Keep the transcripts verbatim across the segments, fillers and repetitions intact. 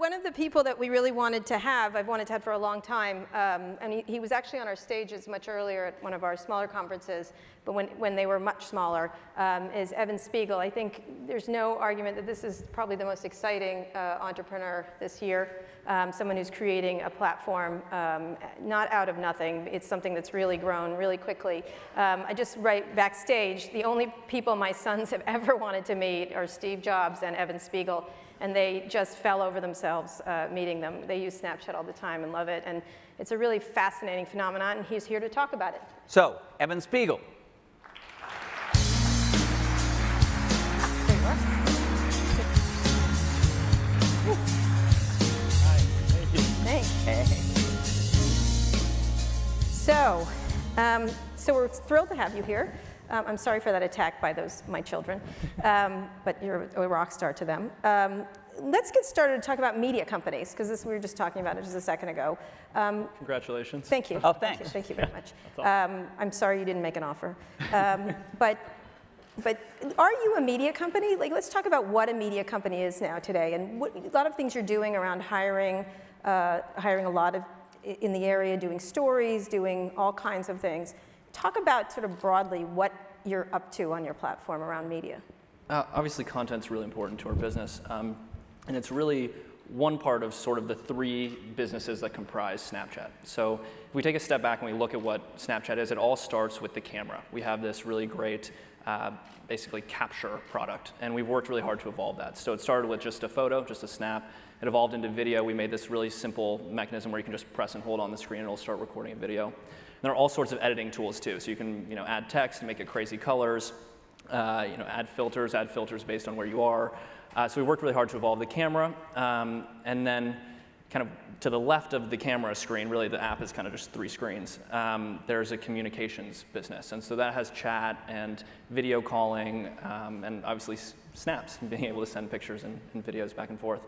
one of the people that we really wanted to have, I've wanted to have for a long time, um, and he, he was actually on our stages much earlier at one of our smaller conferences, but when, when they were much smaller, um, is Evan Spiegel. I think there's no argument that this is probably the most exciting uh, entrepreneur this year, um, someone who's creating a platform, um, not out of nothing. It's something that's really grown really quickly. Um, I just write backstage, the only people my sons have ever wanted to meet are Steve Jobs and Evan Spiegel. And they just fell over themselves uh, meeting them. They use Snapchat all the time and love it. And it's a really fascinating phenomenon, and he's here to talk about it. So, Evan Spiegel. There you are. Hi, thank you. Thanks. Hey. So, um, so we're thrilled to have you here. Um, I'm sorry for that attack by those my children, um, but you're a rock star to them. Um, let's get started to talk about media companies, because this we were just talking about it just a second ago. Um, Congratulations. Thank you. Oh, thanks. Thank you, thank you very much. Um, I'm sorry you didn't make an offer. Um, but, but are you a media company? Like, let's talk about what a media company is now today, and what, a lot of things you're doing around hiring, uh, hiring a lot of in the area, doing stories, doing all kinds of things. Talk about sort of broadly what you're up to on your platform around media. Uh, obviously, content's really important to our business, um, and it's really one part of sort of the three businesses that comprise Snapchat. So if we take a step back and we look at what Snapchat is, it all starts with the camera. We have this really great, uh, basically, capture product, and we've worked really hard to evolve that. So it started with just a photo, just a snap. It evolved into video. We made this really simple mechanism where you can just press and hold on the screen, and it'll start recording a video. There are all sorts of editing tools too, so you can you know, add text and make it crazy colors, uh, you know, add filters, add filters based on where you are. Uh, so we worked really hard to evolve the camera, um, and then kind of to the left of the camera screen, really the app is kind of just three screens. Um, there's a communications business, and so that has chat and video calling, um, and obviously snaps, being able to send pictures and, and videos back and forth.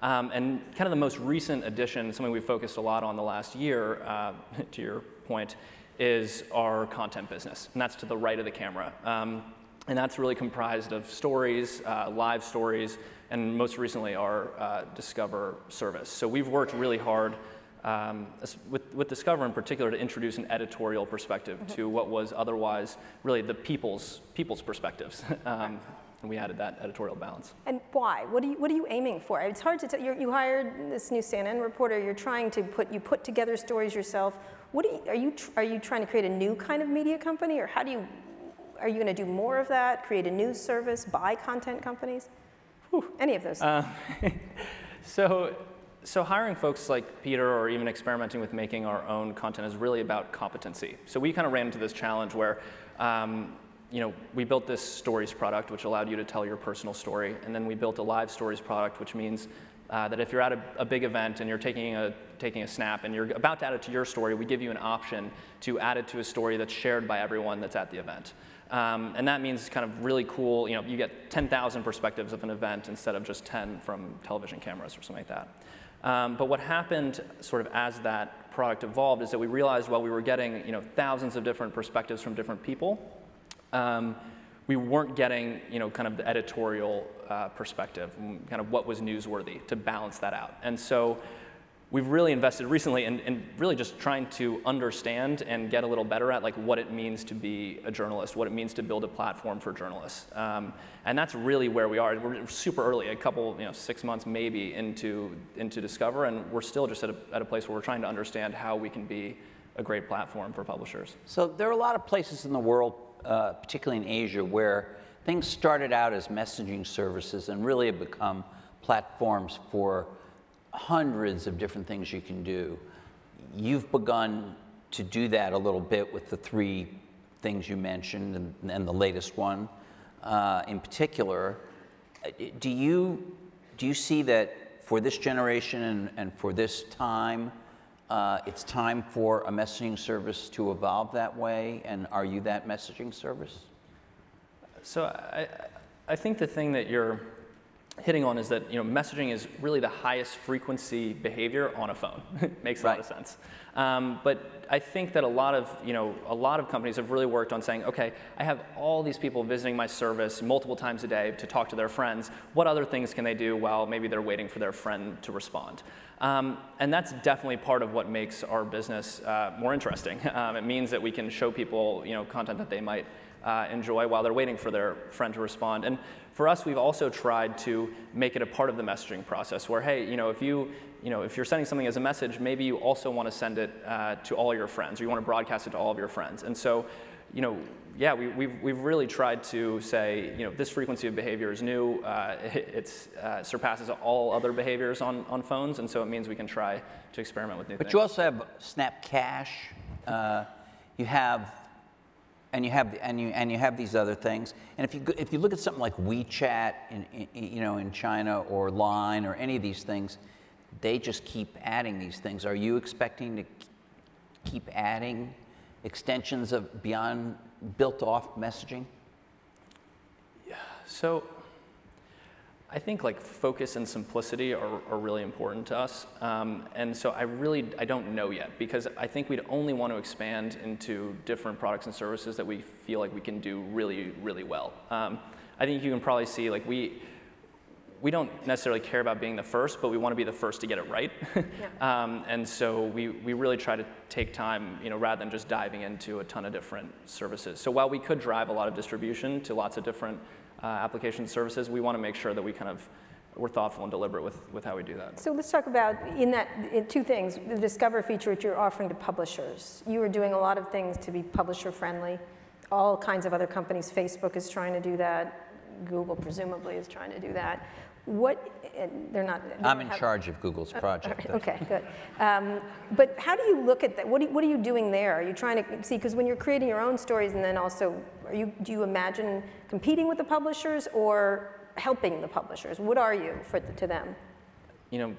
Um, and kind of the most recent addition, something we've focused a lot on the last year, uh, to your point, is our content business, and that's to the right of the camera. Um, and that's really comprised of stories, uh, live stories, and most recently our uh, Discover service. So we've worked really hard um, with, with Discover in particular to introduce an editorial perspective mm-hmm. to what was otherwise really the people's, people's perspectives. um, And we added that editorial balance. And why? What are you, what are you aiming for? It's hard to tell. You're, you hired this new C N N reporter. You're trying to put, you put together stories yourself. What are you, are you, tr are you trying to create a new kind of media company? Or how do you, are you going to do more of that? Create a news service? Buy content companies? Whew, any of those. Uh, so, so hiring folks like Peter or even experimenting with making our own content is really about competency. So we kind of ran into this challenge where, um, you know, we built this stories product, which allowed you to tell your personal story. And then we built a live stories product, which means uh, that if you're at a, a big event and you're taking a, taking a snap and you're about to add it to your story, we give you an option to add it to a story that's shared by everyone that's at the event. Um, and that means kind of really cool, you know, you get ten thousand perspectives of an event instead of just ten from television cameras or something like that. Um, but what happened sort of as that product evolved is that we realized while we were getting, you know, thousands of different perspectives from different people, Um, we weren't getting, you know, kind of the editorial uh, perspective, kind of what was newsworthy to balance that out. And so we've really invested recently in, in really just trying to understand and get a little better at like what it means to be a journalist, what it means to build a platform for journalists. Um, and that's really where we are. We're super early, a couple, you know, six months maybe into, into Discover, and we're still just at a, at a place where we're trying to understand how we can be a great platform for publishers. So there are a lot of places in the world, Uh, particularly in Asia, where things started out as messaging services and really have become platforms for hundreds of different things you can do. You've begun to do that a little bit with the three things you mentioned and, and the latest one uh, in particular. Do you, do you see that for this generation and, and for this time, Uh, it's time for a messaging service to evolve that way, and are you that messaging service? So I, I think the thing that you're hitting on is that you know messaging is really the highest frequency behavior on a phone. Makes a right. lot of sense. Um, but I think that a lot of you know a lot of companies have really worked on saying, okay, I have all these people visiting my service multiple times a day to talk to their friends. What other things can they do while maybe they're waiting for their friend to respond? Um, and that's definitely part of what makes our business uh, more interesting. Um, it means that we can show people you know content that they might Uh, enjoy while they're waiting for their friend to respond. And for us, we've also tried to make it a part of the messaging process where, hey, you know, if, you, you know, if you're sending something as a message, maybe you also want to send it uh, to all your friends, or you want to broadcast it to all of your friends. And so, you know, yeah, we, we've, we've really tried to say, you know, this frequency of behavior is new. Uh, it it's, uh, surpasses all other behaviors on, on phones, and so it means we can try to experiment with new but things. But you also have Snap Cash. Uh, you have And you have and you and you have these other things. And if you if you look at something like WeChat in, in you know in China, or Line, or any of these things, they just keep adding these things. Are you expecting to keep adding extensions of beyond built off messaging? Yeah. So I think like focus and simplicity are, are really important to us. Um, and so I really, I don't know yet, because I think we'd only want to expand into different products and services that we feel like we can do really, really well. Um, I think you can probably see like we, we don't necessarily care about being the first, but we want to be the first to get it right. Yeah. um, and so we, we really try to take time, you know, rather than just diving into a ton of different services. So while we could drive a lot of distribution to lots of different Uh, application services, we want to make sure that we kind of, we're thoughtful and deliberate with, with how we do that. So let's talk about, in that, in two things, the Discover feature that you're offering to publishers. You are doing a lot of things to be publisher friendly. All kinds of other companies, Facebook is trying to do that, Google presumably is trying to do that. What, they're not. They I'm in have, charge of Google's project. Uh, right, okay, good. Um, but how do you look at that? What, do, what are you doing there? Are you trying to see, because when you're creating your own stories and then also, are you, do you imagine competing with the publishers or helping the publishers? What are you for, to them? You know,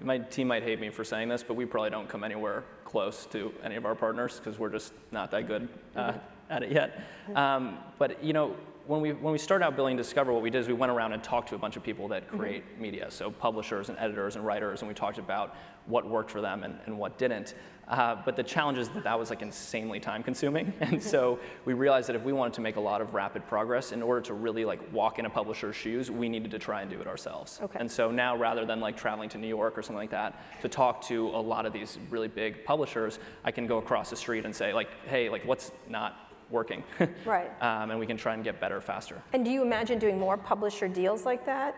my team might hate me for saying this, but we probably don't come anywhere close to any of our partners because we're just not that good uh, mm-hmm. at it yet. Mm-hmm. um, but, you know, When we, when we started out building Discover, what we did is we went around and talked to a bunch of people that create mm-hmm. media, so publishers and editors and writers, and we talked about what worked for them and, and what didn't. Uh, but the challenge is that that was like insanely time consuming. And so we realized that if we wanted to make a lot of rapid progress, in order to really like walk in a publisher's shoes, we needed to try and do it ourselves. Okay. And so now, rather than like traveling to New York or something like that to talk to a lot of these really big publishers, I can go across the street and say like, hey, like what's not working. Right. Um, and we can try and get better faster. And do you imagine doing more publisher deals like that?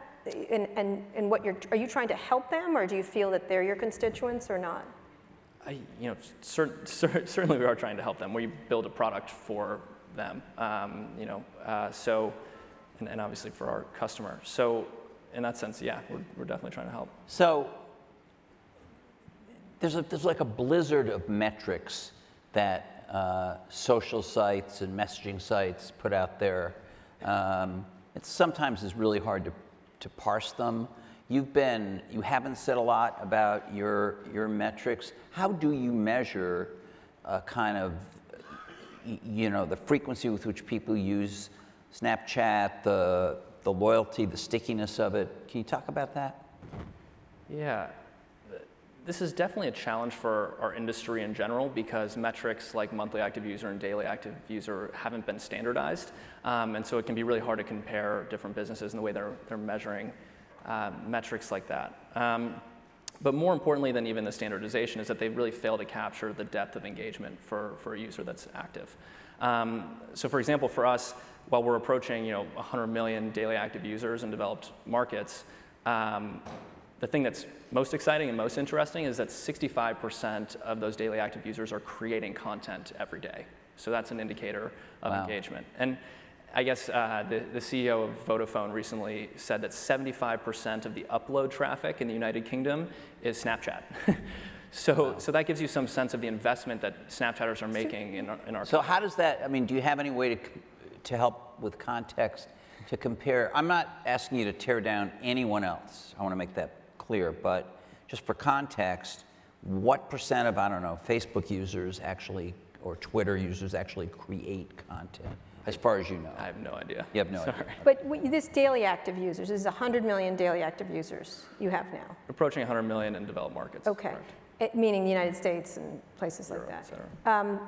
And, and, and what you're, are you trying to help them, or do you feel that they're your constituents or not? I, you know, cert, cert, certainly we are trying to help them. We build a product for them, um, you know, uh, so, and, and obviously for our customer. So in that sense, yeah, we're, we're definitely trying to help. So there's, a, there's like a blizzard of metrics that Uh, social sites and messaging sites put out there. Um, it sometimes is really hard to, to parse them. You've been, you haven't said a lot about your, your metrics. How do you measure uh, kind of, you know, the frequency with which people use Snapchat, the, the loyalty, the stickiness of it? Can you talk about that? Yeah. This is definitely a challenge for our industry in general, because metrics like monthly active user and daily active user haven't been standardized. Um, and so it can be really hard to compare different businesses in the way they're, they're measuring uh, metrics like that. Um, but more importantly than even the standardization is that they really fail to capture the depth of engagement for, for a user that's active. Um, so for example, for us, while we're approaching you know, one hundred million daily active users in developed markets, um, the thing that's most exciting and most interesting is that sixty-five percent of those daily active users are creating content every day. So that's an indicator of wow. engagement. And I guess uh, the, the C E O of Vodafone recently said that seventy-five percent of the upload traffic in the United Kingdom is Snapchat. so, wow. so that gives you some sense of the investment that Snapchatters are making in our, in our So company. How does that, I mean, do you have any way to, to help with context to compare? I'm not asking you to tear down anyone else. I want to make that clear, but just for context, what percent of, I don't know, Facebook users actually, or Twitter users actually create content? as far as you know? I have no idea. You have no Sorry. idea. But we, this daily active users, this is one hundred million daily active users you have now. Approaching one hundred million in developed markets. Okay, it, meaning the United States and places Europe, like that. Um,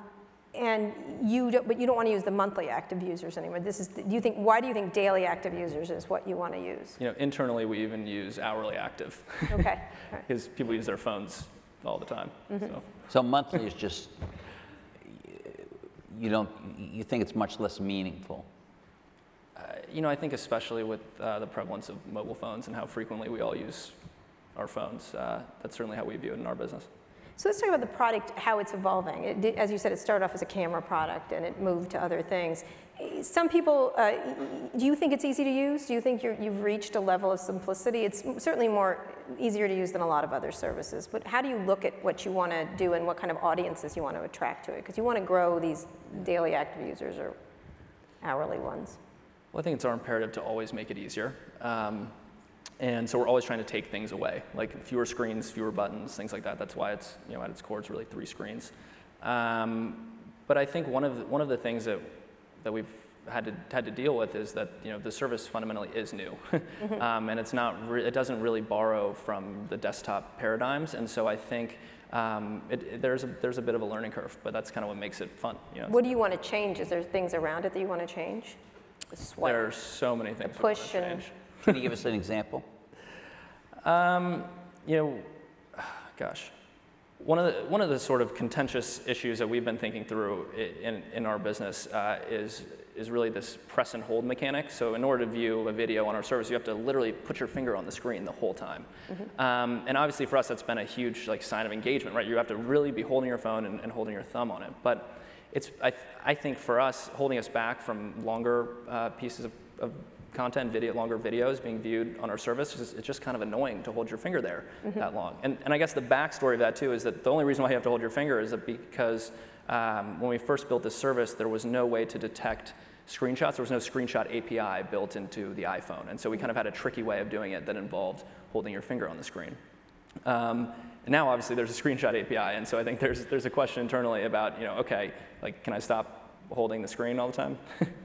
and you, don't, but you don't want to use the monthly active users anymore. This is, do you think, why do you think daily active users is what you want to use? You know, internally we even use hourly active. Okay. Because right. people use their phones all the time. Mm-hmm. So, so monthly is just. You don't. You think it's much less meaningful. Uh, you know, I think especially with uh, the prevalence of mobile phones and how frequently we all use our phones, uh, that's certainly how we view it in our business. So let's talk about the product, how it's evolving. It did, as you said, it started off as a camera product and it moved to other things. Some people, uh, do you think it's easy to use? Do you think you're, you've reached a level of simplicity? It's certainly more easier to use than a lot of other services, but how do you look at what you want to do and what kind of audiences you want to attract to it? Because you want to grow these daily active users or hourly ones. Well, I think it's our imperative to always make it easier. Um, And so we're always trying to take things away, like fewer screens, fewer buttons, things like that. That's why it's, you know, at its core, it's really three screens. Um, but I think one of the, one of the things that that we've had to had to deal with is that, you know, the service fundamentally is new, mm-hmm. um, and it's not re it doesn't really borrow from the desktop paradigms. And so I think um, it, it, there's a, there's a bit of a learning curve, but that's kind of what makes it fun. You know, what do you want to change? Is there things around it that you want to change? The swipe, there are so many things. The push we want to change. And can you give us an example? Um, you know, gosh, one of the one of the sort of contentious issues that we've been thinking through in in our business uh, is is really this press and hold mechanic. So in order to view a video on our service, you have to literally put your finger on the screen the whole time. Mm-hmm. um, and obviously for us, that's been a huge like sign of engagement, right? You have to really be holding your phone and, and holding your thumb on it. But it's I th I think for us, holding us back from longer uh, pieces of, of content, video, longer videos being viewed on our service, it's just kind of annoying to hold your finger there mm-hmm. that long. And, and I guess the backstory of that too is that the only reason why you have to hold your finger is that because um, when we first built this service, there was no way to detect screenshots. There was no screenshot A P I built into the iPhone. And so we kind of had a tricky way of doing it that involved holding your finger on the screen. Um, and now obviously there's a screenshot A P I. And so I think there's, there's a question internally about, you know, okay, like can I stop holding the screen all the time?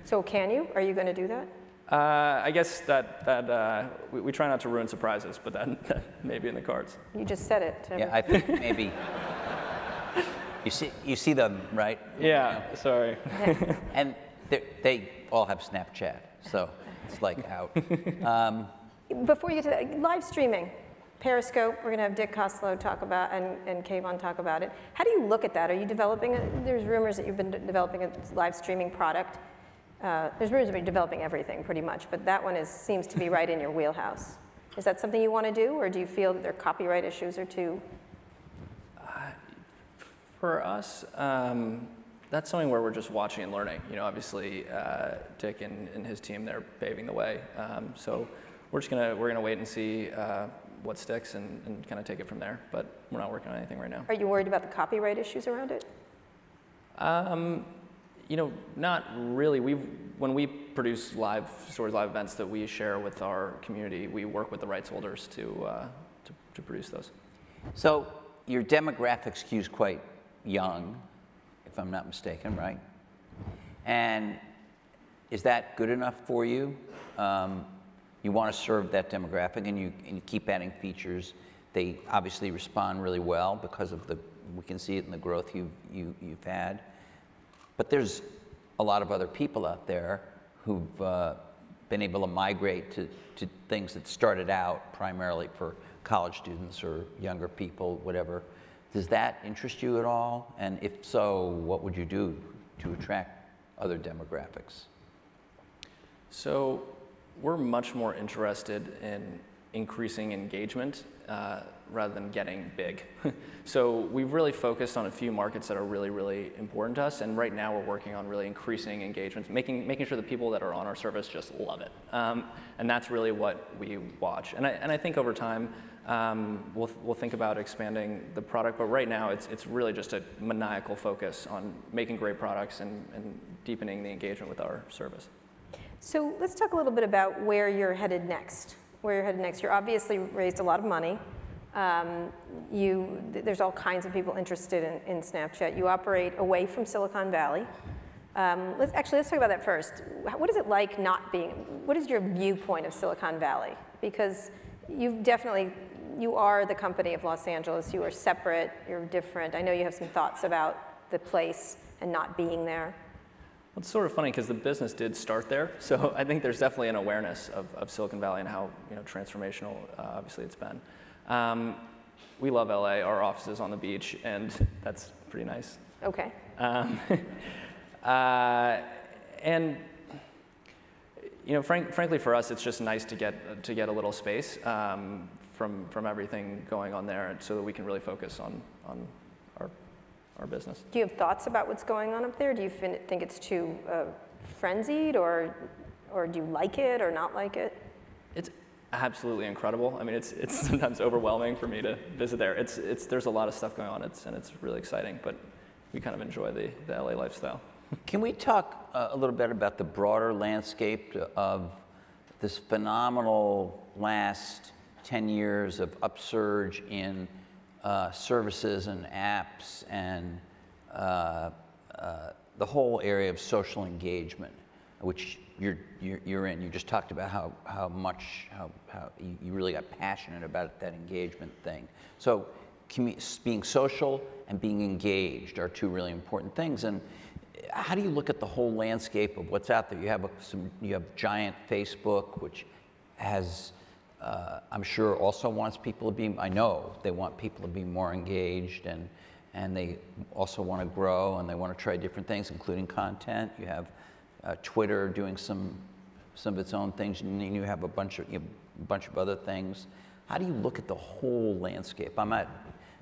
So can you? Are you going to do that? Uh, I guess that, that uh, we, we try not to ruin surprises, but that, that may be in the cards. You just said it. Yeah, I think maybe. you, see, you see them, right? Yeah, you know? Sorry. And they all have Snapchat, so it's like out. Um, Before you get to that, live streaming. Periscope, we're going to have Dick Costolo talk about and, and Kayvon talk about it. How do you look at that? Are you developing a, there's rumors that you've been developing a live streaming product. Uh, there's rumors about developing everything pretty much, but that one is, seems to be right in your wheelhouse. Is that something you want to do, or do you feel that there are copyright issues or two? Uh, for us, um, that's something where we're just watching and learning. You know, obviously, uh, Dick and, and his team, they're paving the way. Um, so we're just gonna we're gonna wait and see uh, what sticks and, and kind of take it from there. But we're not working on anything right now. Are you worried about the copyright issues around it? Um, You know, not really. We've, when we produce live stories, live events that we share with our community, we work with the rights holders to, uh, to, to produce those. So your demographic skews quite young, if I'm not mistaken, right? And is that good enough for you? Um, you want to serve that demographic, and you, and you keep adding features. They obviously respond really well because of the, we can see it in the growth you've, you, you've had. But there's a lot of other people out there who've uh, been able to migrate to, to things that started out primarily for college students or younger people, whatever. Does that interest you at all? And if so, what would you do to attract other demographics? So we're much more interested in increasing engagement uh, rather than getting big. So we've really focused on a few markets that are really, really important to us. And right now we're working on really increasing engagements, making, making sure the people that are on our service just love it. Um, and that's really what we watch. And I, and I think over time, um, we'll, we'll think about expanding the product. But right now it's, it's really just a maniacal focus on making great products and, and deepening the engagement with our service. So let's talk a little bit about where you're headed next. Where you're headed next. You're obviously raised a lot of money. Um, you, there's all kinds of people interested in, in Snapchat. You operate away from Silicon Valley. Um, let's actually let's talk about that first. What is it like not being? What is your viewpoint of Silicon Valley? Because you've definitely you are the company of Los Angeles. You are separate. You're different. I know you have some thoughts about the place and not being there. Well, it's sort of funny because the business did start there, so I think there's definitely an awareness of, of Silicon Valley and how you know transformational uh, obviously it's been. Um, we love L A. Our office is on the beach, and that's pretty nice. Okay. Um, Uh, and you know, frank, frankly, for us, it's just nice to get to get a little space um, from from everything going on there, so that we can really focus on on our our business. Do you have thoughts about what's going on up there? Do you fin think it's too uh, frenzied, or or do you like it or not like it? It's absolutely incredible. I mean, it's it's sometimes overwhelming for me to visit there. It's it's there's a lot of stuff going on. It's and it's really exciting, but we kind of enjoy the the L A lifestyle. Can we talk uh, a little bit about the broader landscape of this phenomenal last ten years of upsurge in uh, services and apps and uh, uh, the whole area of social engagement, which you're, you're, you're in. You just talked about how, how much, how, how you really got passionate about that engagement thing. So being social and being engaged are two really important things. And how do you look at the whole landscape of what's out there? You have a, some, you have giant Facebook, which has, uh, I'm sure, also wants people to be. I know they want people to be more engaged, and and they also want to grow, and they want to try different things, including content. You have uh, Twitter doing some some of its own things, and then you have a bunch of you know, a bunch of other things. How do you look at the whole landscape? I'm at.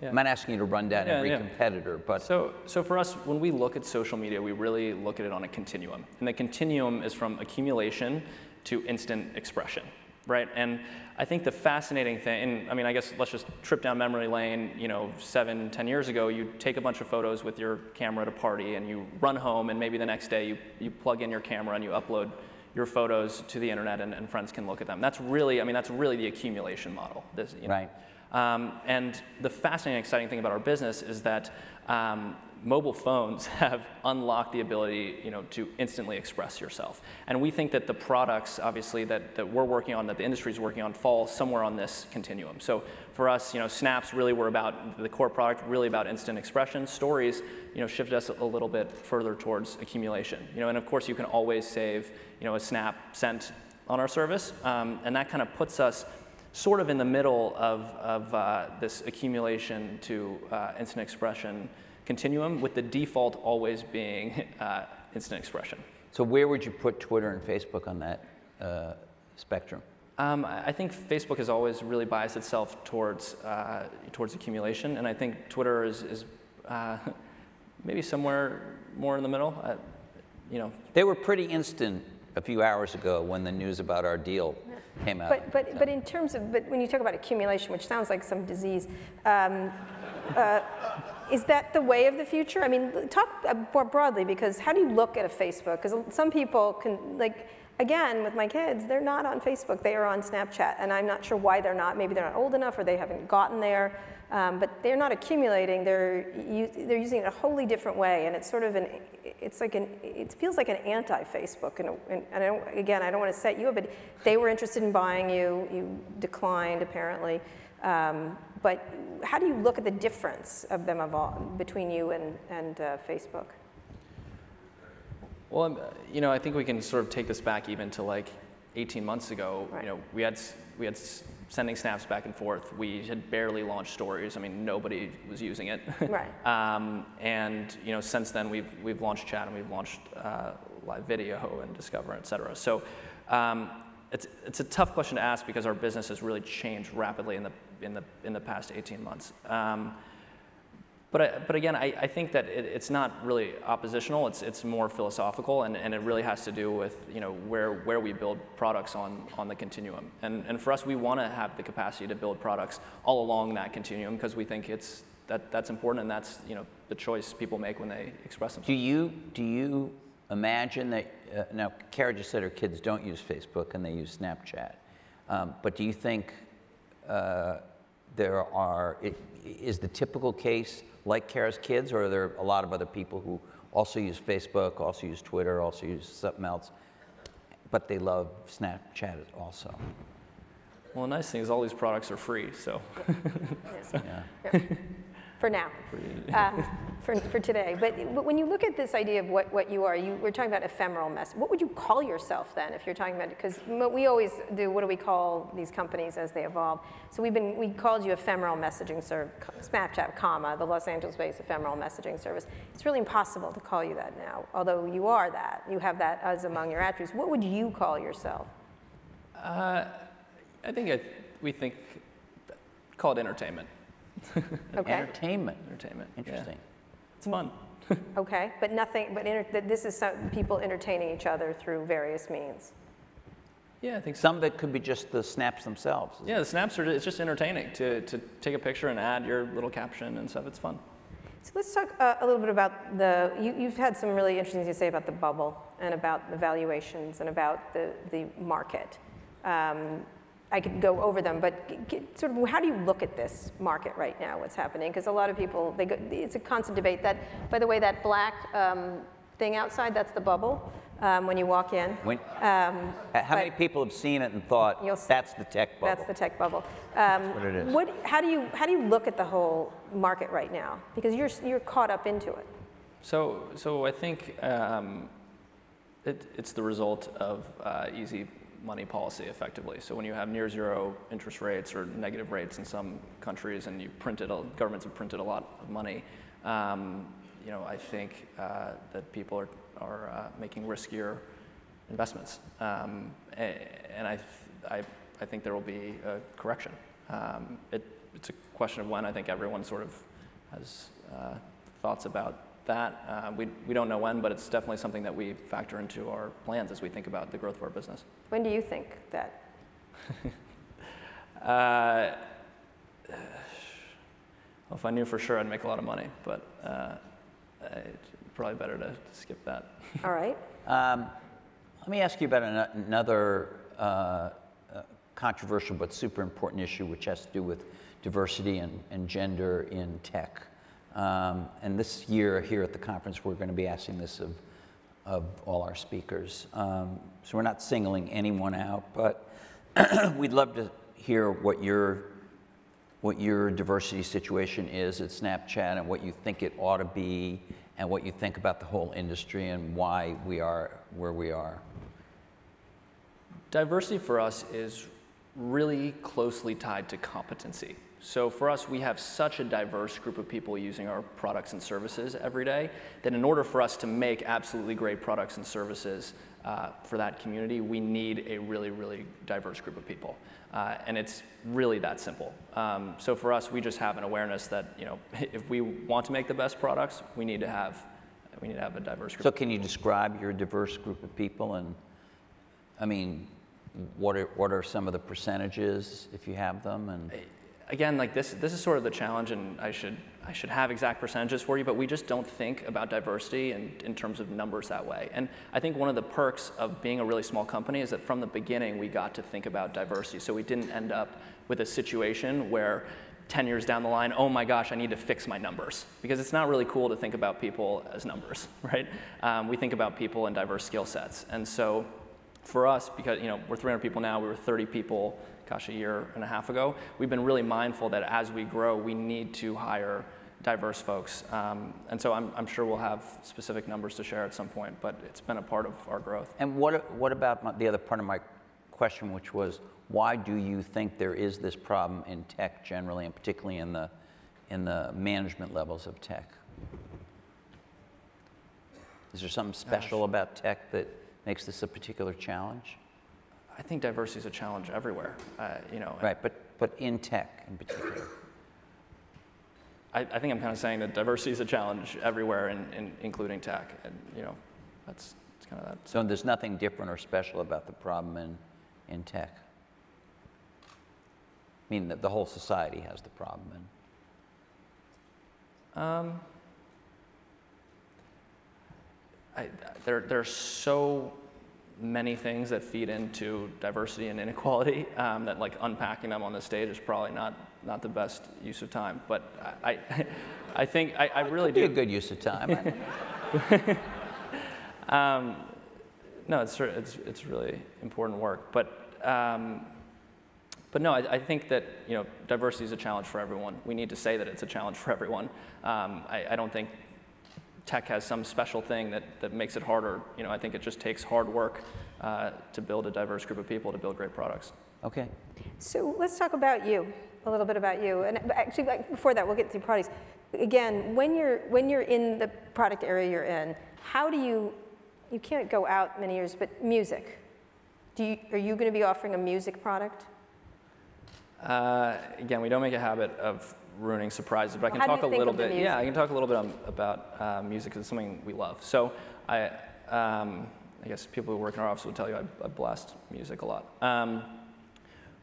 Yeah. I'm not asking you to run down yeah, every yeah. competitor, but so so for us, when we look at social media, we really look at it on a continuum, and the continuum is from accumulation to instant expression, right? And I think the fascinating thing, and I mean, I guess let's just trip down memory lane. You know, seven, ten years ago, you take a bunch of photos with your camera at a party, and you run home, and maybe the next day you you plug in your camera and you upload your photos to the internet, and, and friends can look at them. That's really, I mean, that's really the accumulation model. This, you know. Right. Um, and the fascinating and exciting thing about our business is that um, mobile phones have unlocked the ability you know, to instantly express yourself. And we think that the products, obviously, that, that we're working on, that the industry is working on, fall somewhere on this continuum. So for us, you know, snaps really were about the core product, really about instant expression. Stories you know, shifted us a little bit further towards accumulation. You know, and of course, you can always save you know, a snap sent on our service. Um, and that kind of puts us sort of in the middle of, of uh, this accumulation to uh, instant expression continuum, with the default always being uh, instant expression. So where would you put Twitter and Facebook on that uh, spectrum? Um, I think Facebook has always really biased itself towards, uh, towards accumulation, and I think Twitter is, is uh, maybe somewhere more in the middle. Uh, you know. They were pretty instant a few hours ago when the news about our deal came out. But, but, but in terms of, but when you talk about accumulation, which sounds like some disease, um, uh, is that the way of the future? I mean, talk more broadly, because how do you look at a Facebook? Because some people can, like, again, with my kids, they're not on Facebook. They are on Snapchat, and I'm not sure why they're not. Maybe they're not old enough, or they haven't gotten there. Um, but they're not accumulating. They're they're using it a wholly different way, and it's sort of an it's like an it feels like an anti-Facebook. And, and, and I don't, again, I don't want to set you up, but they were interested in buying you. You declined, apparently. Um, but how do you look at the difference of them evolve, between you and and uh, Facebook? Well, you know, I think we can sort of take this back even to like eighteen months ago. Right. You know, we had we had. sending snaps back and forth. We had barely launched stories. I mean, nobody was using it. Right. um, and you know, since then, we've we've launched chat, and we've launched uh, live video and Discover, et cetera. So um, it's it's a tough question to ask, because our business has really changed rapidly in the in the in the past eighteen months. Um, but I, but again, I, I think that it, it's not really oppositional. It's it's more philosophical, and, and it really has to do with you know where where we build products on on the continuum. And and for us, we want to have the capacity to build products all along that continuum, because we think it's that that's important, and that's you know the choice people make when they express themselves. Do you do you imagine that uh, now? Kara just said her kids don't use Facebook and they use Snapchat, um, but do you think uh, there are it, is the typical case like Kara's kids, or are there a lot of other people who also use Facebook, also use Twitter, also use something else, but they love Snapchat also. Well, the nice thing is all these products are free, so. Yeah. so. Yeah. Yeah. For now, um, for, for today. But, but when you look at this idea of what, what you are, you, we're talking about ephemeral mess. What would you call yourself then if you're talking about it? Because we always do, what do we call these companies as they evolve? So we've been, we called you ephemeral messaging service, Snapchat, comma, the Los Angeles-based ephemeral messaging service. It's really impossible to call you that now, although you are that. You have that as among your attributes. What would you call yourself? Uh, I think I, we think, call it entertainment. Okay. Entertainment. Entertainment. Interesting. Yeah. It's fun. Okay, but nothing. But inter this is some people entertaining each other through various means. Yeah, I think so. Some of it could be just the snaps themselves. Yeah, the snaps are. It's just entertaining to to take a picture and add your little caption and stuff. It's fun. So let's talk uh, a little bit about the. You, you've had some really interesting things to say about the bubble and about the valuations and about the the market. Um, I could go over them, but get, sort of how do you look at this market right now, what's happening? Because a lot of people, they go, it's a constant debate. That, by the way, that black um, thing outside, that's the bubble um, when you walk in. When, um, how many people have seen it and thought, that's the tech bubble? That's the tech bubble. Um, that's what it is. What, how, do you, how do you look at the whole market right now? Because you're, you're caught up into it. So, so I think um, it, it's the result of uh, easy money policy effectively. So when you have near zero interest rates or negative rates in some countries and you printed, a, governments have printed a lot of money, um, you know, I think uh, that people are, are uh, making riskier investments. Um, and I, I, I think there will be a correction. Um, it, it's a question of when. I think everyone sort of has uh, thoughts about that. Uh, we, we don't know when, but it's definitely something that we factor into our plans as we think about the growth of our business. When do you think that? uh, well, if I knew for sure, I'd make a lot of money, but uh, it's probably better to skip that. All right. Um, let me ask you about an, another uh, controversial but super important issue, which has to do with diversity and, and gender in tech. Um, and this year here at the conference, we're going to be asking this of, of all our speakers. Um, so we're not singling anyone out, but we'd love to hear what your, what your diversity situation is at Snapchat and what you think it ought to be and what you think about the whole industry and why we are where we are. Diversity for us is really closely tied to competency. So for us, we have such a diverse group of people using our products and services every day that in order for us to make absolutely great products and services uh, for that community, we need a really, really diverse group of people. Uh, and it's really that simple. Um, so for us, we just have an awareness that, you know, if we want to make the best products, we need to have, we need to have a diverse group. So can you describe your diverse group of people? And I mean, what are, what are some of the percentages, if you have them? And again, like this, this is sort of the challenge, and I should, I should have exact percentages for you, but we just don't think about diversity in, in terms of numbers that way. And I think one of the perks of being a really small company is that from the beginning, we got to think about diversity. So we didn't end up with a situation where ten years down the line, oh my gosh, I need to fix my numbers. Because it's not really cool to think about people as numbers, right? Um, we think about people in diverse skill sets. And so for us, because you know, we're three hundred people now, we were thirty people gosh, a year and a half ago, we've been really mindful that as we grow, we need to hire diverse folks. Um, and so I'm, I'm sure we'll have specific numbers to share at some point, but it's been a part of our growth. And what, what about my, the other part of my question, which was, why do you think there is this problem in tech generally, and particularly in the, in the management levels of tech? Is there something special gosh. about tech that makes this a particular challenge? I think diversity is a challenge everywhere, uh, you know. Right, but, but in tech in particular. I, I think I'm kind of saying that diversity is a challenge everywhere, in, in, including tech, and you know, that's, that's kind of that. So there's nothing different or special about the problem in, in tech? I mean, the, the whole society has the problem in. Um, I, there, there are so many things that feed into diversity and inequality um, that like unpacking them on the stage is probably not not the best use of time. But I I, I think I, I really do. It could be a good use of time. um, no, it's, it's, it's really important work. But, um, but no, I, I think that you know, diversity is a challenge for everyone. We need to say that it's a challenge for everyone. Um, I, I don't think tech has some special thing that, that makes it harder. You know, I think it just takes hard work uh, to build a diverse group of people to build great products. Okay. So let's talk about you, a little bit about you. And actually, like, before that, we'll get to products. Again, when you're, when you're in the product area you're in, how do you, you can't go out many years, but music. Do you, are you going to be offering a music product? Uh, again, we don't make a habit of ruining surprises, but well, I can talk a little bit. Yeah, I can talk a little bit on, about uh, music because it's something we love. So I, um, I guess people who work in our office will tell you I, I blast music a lot. Um,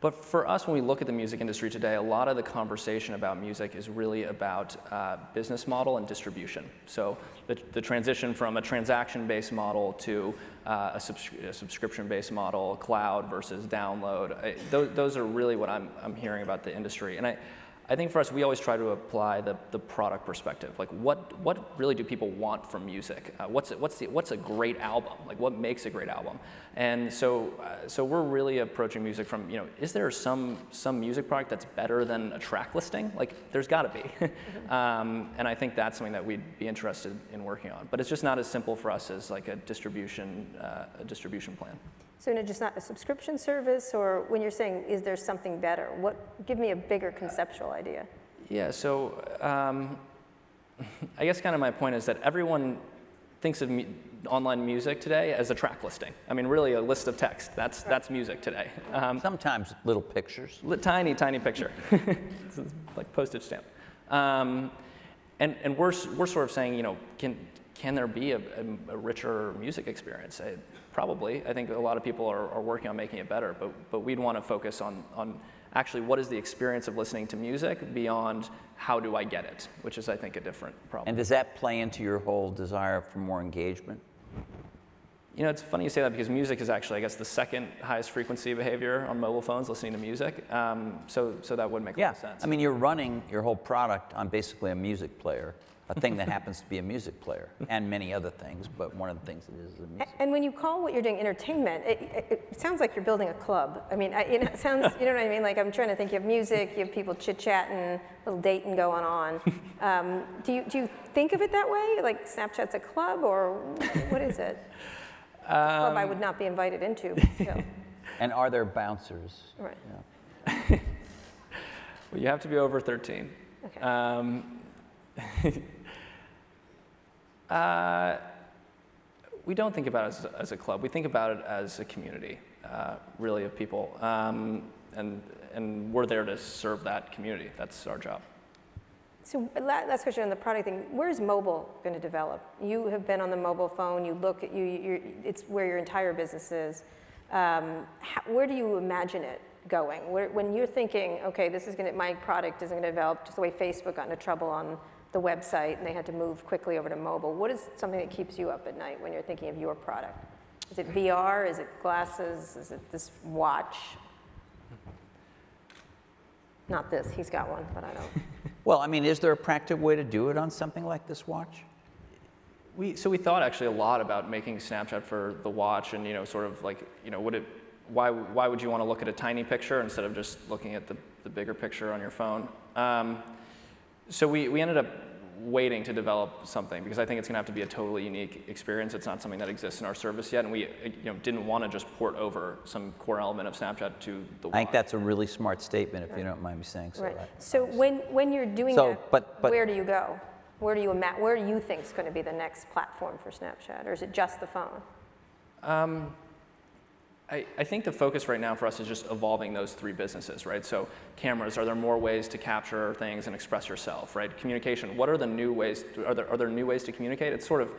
But for us, when we look at the music industry today, a lot of the conversation about music is really about uh, business model and distribution. So the, the transition from a transaction-based model to uh, a, subs a subscription-based model, cloud versus download, I, those, those are really what I'm, I'm hearing about the industry. And I, I think for us, we always try to apply the, the product perspective. Like, what, what really do people want from music? Uh, what's, what's, the, what's a great album? Like, what makes a great album? And so, uh, so we're really approaching music from, you know, is there some, some music product that's better than a track listing? Like, there's got to be. Mm-hmm. um, and I think that's something that we'd be interested in working on. But it's just not as simple for us as, like, a distribution, uh, a distribution plan. So no, just not a subscription service, or when you're saying, is there something better? What? Give me a bigger conceptual idea. Yeah, so um, I guess kind of my point is that everyone thinks of mu online music today as a track listing. I mean, really a list of text. That's, right. That's music today. Um, Sometimes little pictures. Li tiny, tiny picture. It's like postage stamp. Um, and and we're, we're sort of saying, you know, can, can there be a, a, a richer music experience? I, Probably. I think a lot of people are, are working on making it better, but, but we'd want to focus on, on actually what is the experience of listening to music beyond how do I get it, which is, I think, a different problem. And does that play into your whole desire for more engagement? You know, it's funny you say that because music is actually, I guess, the second highest frequency behavior on mobile phones, listening to music. Um, so, so that would make yeah. a lot of sense. I mean, you're running your whole product on basically a music player. A thing that happens to be a music player, and many other things, but one of the things it is is a music. And when you call what you're doing entertainment, it, it, it sounds like you're building a club. I mean, I, you know, it sounds, you know what I mean? Like, I'm trying to think, you have music, you have people chit-chatting, little dating going on. Um, do you do you think of it that way? Like, Snapchat's a club, or what is it? Um, a club I would not be invited into, but still. And are there bouncers? Right. Yeah. Well, you have to be over thirteen. Okay. Um, Uh, we don't think about it as, as a club. We think about it as a community, uh, really, of people. Um, and, and we're there to serve that community. That's our job. So last question on the product thing. Where's mobile going to develop? You have been on the mobile phone. You look at you. You're, it's where your entire business is. Um, how, where do you imagine it going? Where, when you're thinking, OK, this is going to, my product isn't going to develop just the way Facebook got into trouble on the website, and they had to move quickly over to mobile. What is something that keeps you up at night when you're thinking of your product? Is it V R? Is it glasses? Is it this watch? Not this. He's got one, but I don't. Well, I mean, is there a practical way to do it on something like this watch? We, so we thought actually a lot about making Snapchat for the watch, and you know, sort of like, you know, would it? Why? Why would you want to look at a tiny picture instead of just looking at the, the bigger picture on your phone? Um, So we, we ended up waiting to develop something because I think it's going to have to be a totally unique experience. It's not something that exists in our service yet, and we you know, didn't want to just port over some core element of Snapchat to the watch. I think that's a really smart statement, if right. you don't mind me saying so. Right. So when, when you're doing so, that, but, but, where do you go? Where do you, where do you think is going to be the next platform for Snapchat, or is it just the phone? Um, I, I think the focus right now for us is just evolving those three businesses, right? So cameras, are there more ways to capture things and express yourself, right? Communication, what are the new ways, to, are, there, are there new ways to communicate? It's sort of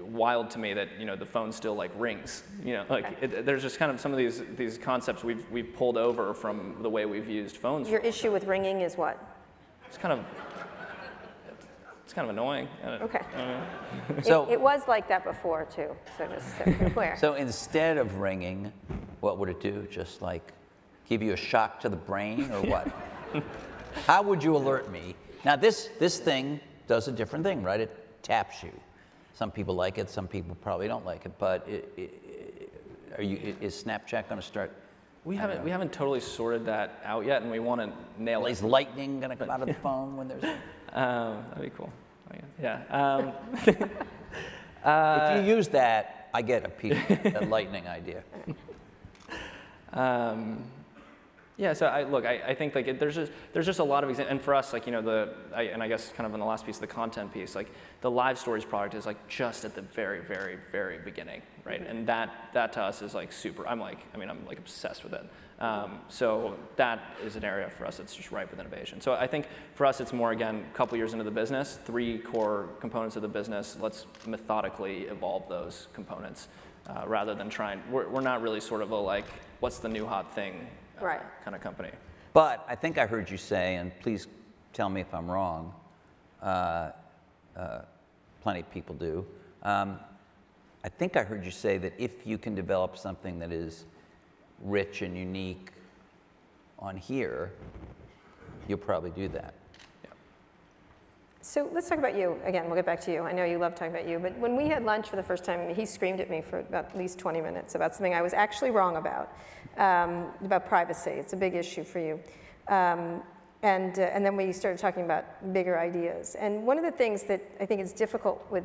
wild to me that, you know, the phone still like rings, you know, like it, there's just kind of some of these, these concepts we've, we've pulled over from the way we've used phones. Your issue with ringing is what? It's kind of, it's kind of annoying. Okay. Uh, so it, it was like that before too. So just so you're aware. So instead of ringing, what would it do? Just like give you a shock to the brain, or what? How would you alert me? Now this this thing does a different thing, right? It taps you. Some people like it, some people probably don't like it, but it, it, are you, is Snapchat going to start? We haven't, we haven't totally sorted that out yet, and we want to nail it. Is lightning going to come out of the phone when there's? Um, that'd be cool. Oh, yeah. yeah. Um, uh, if you use that, I get a piece of that lightning idea. Um, yeah. So I look. I, I think like it, there's just there's just a lot of examples. And for us, like you know the I, and I guess kind of on the last piece, the content piece, like the live stories product is like just at the very, very, very beginning, right? And that that to us is like super. I'm like I mean I'm like obsessed with it. Um, so that is an area for us that's just ripe with innovation. So I think for us it's more again a couple years into the business, three core components of the business. Let's methodically evolve those components uh, rather than trying. We're we're not really sort of a like what's the new hot thing. Right. Kind of company. But I think I heard you say, and please tell me if I'm wrong, uh, uh, plenty of people do, um, I think I heard you say that if you can develop something that is rich and unique on here, you'll probably do that. Yeah. So let's talk about you again. We'll get back to you. I know you love talking about you, but when we had lunch for the first time, he screamed at me for about at least twenty minutes about something I was actually wrong about. Um, about privacy. It's a big issue for you. Um, and, uh, and then we started talking about bigger ideas. And one of the things that I think is difficult with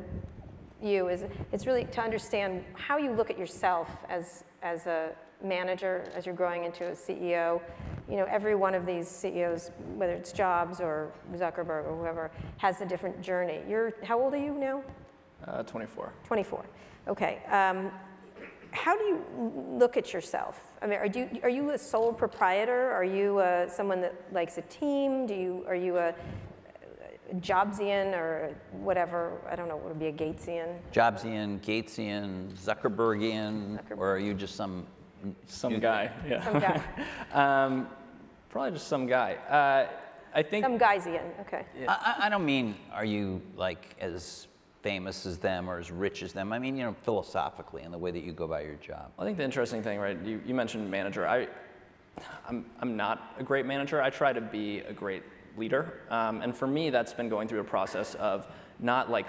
you is it's really to understand how you look at yourself as, as a manager, as you're growing into a C E O. You know, every one of these C E Os, whether it's Jobs or Zuckerberg or whoever, has a different journey. You're, how old are you now? Uh, twenty-four. twenty-four. Okay. Um, How do you look at yourself? I mean, are you are you a sole proprietor? Are you uh, someone that likes a team? Do you are you a, a Jobsian or whatever? I don't know what would be a Gatesian. Jobsian, Gatesian, Zuckerbergian, Zuckerberg. Or are you just some some guy? Yeah. Some guy. um, probably just some guy. Uh, I think some guysian. Okay. Yeah. I, I don't mean are you like as famous as them or as rich as them. I mean, you know, philosophically in the way that you go about your job. I think the interesting thing, right, you, you mentioned manager. I, I'm, I'm not a great manager. I try to be a great leader. Um, and for me, that's been going through a process of not like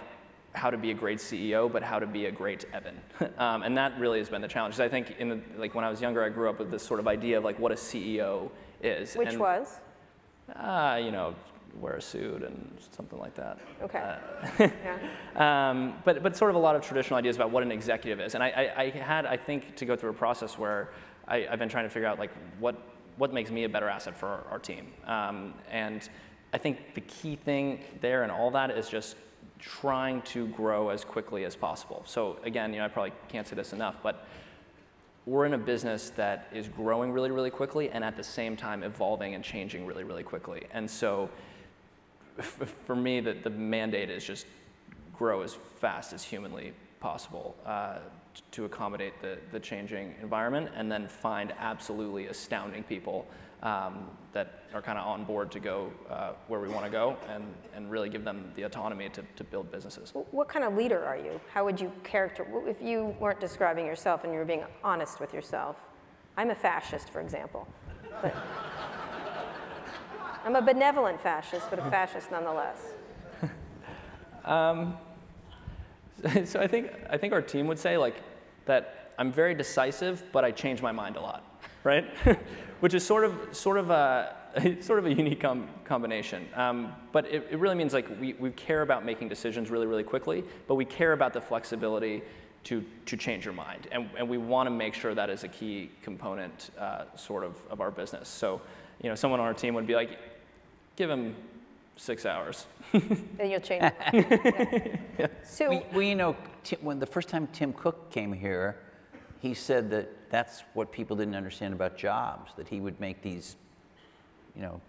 how to be a great C E O, but how to be a great Evan. um, and that really has been the challenge. I think in the, like when I was younger, I grew up with this sort of idea of like what a C E O is. Which and, was? Uh, you know, wear a suit and something like that. Okay. Uh, yeah. um, but but sort of a lot of traditional ideas about what an executive is, and I, I, I had I think to go through a process where I, I've been trying to figure out like what what makes me a better asset for our, our team, um, and I think the key thing there and all that is just trying to grow as quickly as possible. So again, you know, I probably can't say this enough, but we're in a business that is growing really really quickly and at the same time evolving and changing really really quickly, and so. For me, the, the mandate is just grow as fast as humanly possible uh, to accommodate the, the changing environment, and then find absolutely astounding people um, that are kind of on board to go uh, where we want to go, and, and really give them the autonomy to, to build businesses. What kind of leader are you? How would you character, if you weren't describing yourself and you were being honest with yourself? I'm a fascist, for example. But I'm a benevolent fascist, but a fascist nonetheless. um, so I think I think our team would say like that I'm very decisive, but I change my mind a lot, right? Which is sort of sort of a sort of a unique com combination. Um, but it, it really means like we we care about making decisions really really quickly, but we care about the flexibility to to change your mind, and and we want to make sure that is a key component uh, sort of of our business. So you know, someone on our team would be like, give him six hours. And you'll change it. Yeah. So we, we, you know, Tim, when the first time Tim Cook came here, he said that that's what people didn't understand about Jobs, that he would make these, you know,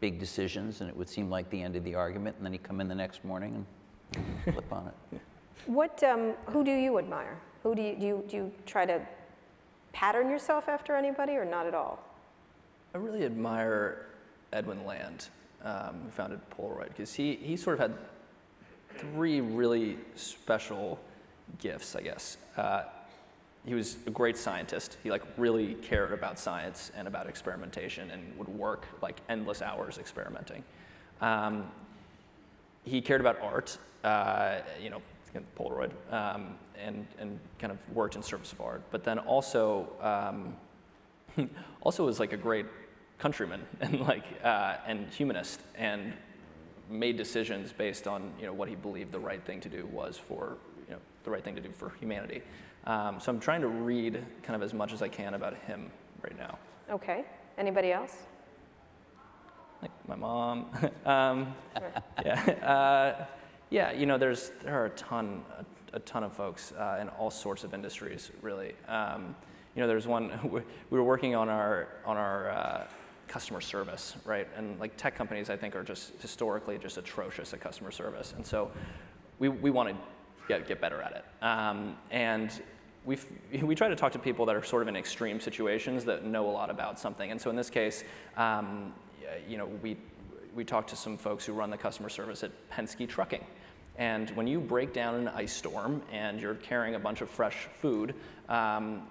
big decisions, and it would seem like the end of the argument, and then he'd come in the next morning and flip on it. What, um, who do you admire? Who do you, do you, do you try to pattern yourself after anybody, or not at all? I really admire Edwin Land, um, who founded Polaroid, because he, he sort of had three really special gifts, I guess. Uh, he was a great scientist. He like really cared about science and about experimentation, and would work like endless hours experimenting. Um, he cared about art, uh, you know, you know, Polaroid, um, and, and kind of worked in service of art. But then also, um, also was like a great countryman and like uh, and humanist, and made decisions based on you know what he believed the right thing to do was for you know the right thing to do for humanity. Um, so I'm trying to read kind of as much as I can about him right now. Okay. Anybody else? Like my mom. um, sure. Yeah. Uh, yeah. You know, there's there are a ton a, a ton of folks uh, in all sorts of industries, really. Um, you know, there's one we were working on our on our. Uh, customer service, right? And like tech companies, I think, are just historically just atrocious at customer service. And so we, we want to get, get better at it. Um, and we've, we try to talk to people that are sort of in extreme situations that know a lot about something. And so in this case, um, you know, we, we talked to some folks who run the customer service at Penske Trucking. And when you break down in an ice storm and you're carrying a bunch of fresh food, um,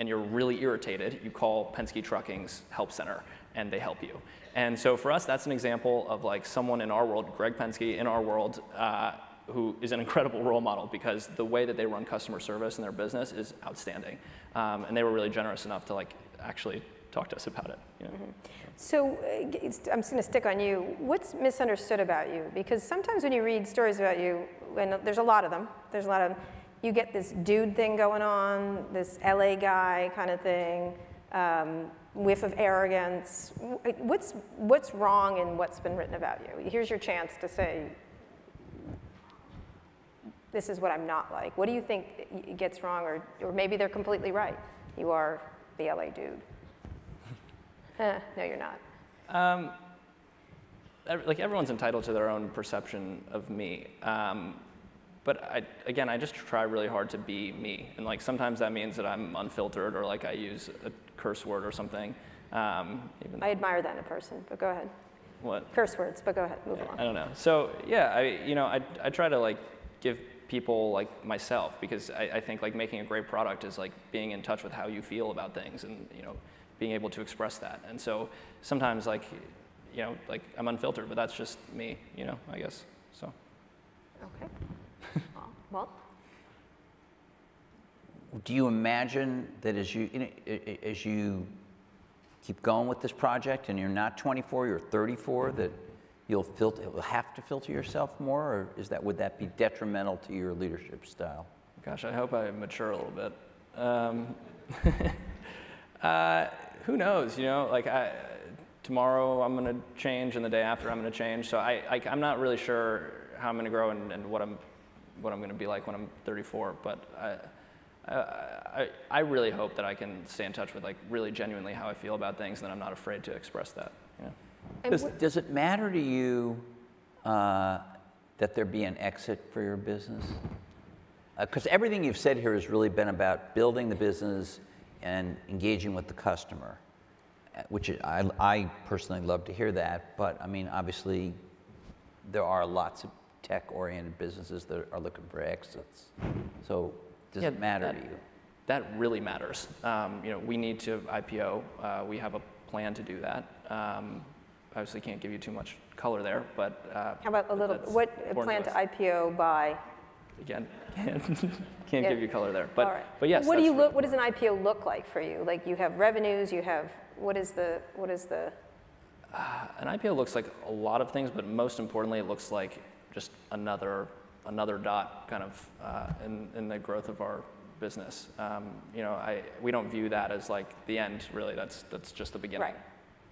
and you're really irritated, you call Penske Trucking's help center, and they help you. And so for us, that's an example of like someone in our world, Greg Penske in our world, uh, who is an incredible role model, because the way that they run customer service in their business is outstanding. Um, and they were really generous enough to like actually talk to us about it. You know? Mm-hmm. So uh, I'm just gonna stick on you. What's misunderstood about you? Because sometimes when you read stories about you, and there's a lot of them, there's a lot of them, you get this dude thing going on, this L A guy kind of thing, um, whiff of arrogance. What's, what's wrong in what's been written about you? Here's your chance to say, this is what I'm not like. What do you think gets wrong? Or, or maybe they're completely right. You are the L A dude. eh, no, you're not. Um, like everyone's entitled to their own perception of me. Um, But I, again, I just try really hard to be me. And like sometimes that means that I'm unfiltered or like I use a curse word or something. Um, even I admire that in a person, but go ahead. What? Curse words, but go ahead, move yeah, along. I don't know. So yeah, I, you know, I, I try to like give people like myself, because I, I think like making a great product is like being in touch with how you feel about things and you know being able to express that. And so sometimes like, you know, like I'm unfiltered, but that's just me, you know, I guess, so. Okay. Well, do you imagine that as you, you know, as you keep going with this project and you're not twenty-four, you're thirty-four, that you'll filter, you'll have to filter yourself more, or is that would that be detrimental to your leadership style? Gosh, I hope I mature a little bit. Um, uh, who knows? You know, like I, tomorrow I'm going to change, and the day after I'm going to change. So I, I, I'm not really sure how I'm going to grow and, and what I'm. what I'm going to be like when I'm thirty-four, but I, I, I really hope that I can stay in touch with like really genuinely how I feel about things, and that I'm not afraid to express that. You know? does, does it matter to you uh, that there be an exit for your business? Because uh, everything you've said here has really been about building the business and engaging with the customer, which I, I personally love to hear that, but I mean, obviously there are lots of tech-oriented businesses that are looking for exits. So does yeah, it matter that, to you? That really matters. Um, you know, we need to I P O. Uh, we have a plan to do that. Um, obviously, can't give you too much color there, but uh, how about a little? What plan to I P O by? Again, can't, can't yeah. give you color there. But all right. but yes. What do you look? What does an I P O look like for you? Like you have revenues. You have what is the what is the? Uh, an I P O looks like a lot of things, but most importantly, it looks like just another another dot kind of uh, in, in the growth of our business. Um, you know, I, we don't view that as like the end, really. That's that's just the beginning. Right.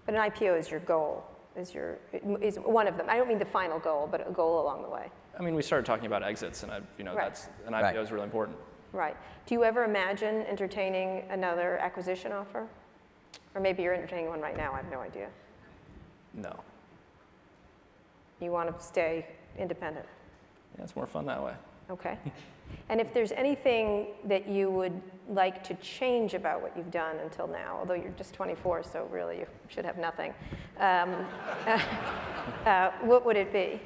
But an I P O is your goal, is your is one of them. I don't mean the final goal, but a goal along the way. I mean, we started talking about exits, and I, you know, right. that's an I P O right. is really important. Right. Do you ever imagine entertaining another acquisition offer? Or maybe you're entertaining one right now, I have no idea. No. You want to stay independent. Yeah, it's more fun that way. Okay. And if there's anything that you would like to change about what you've done until now, although you're just twenty-four, so really you should have nothing, um, uh, what would it be?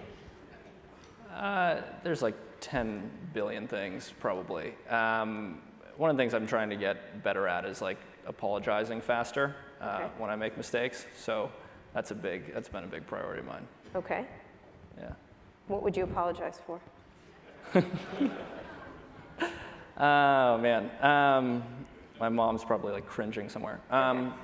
Uh, there's like ten billion things probably. Um, one of the things I'm trying to get better at is like apologizing faster uh, okay. when I make mistakes. So that's a big, that's been a big priority of mine. Okay. Yeah. What would you apologize for? Oh, man. Um, my mom's probably like cringing somewhere. Um,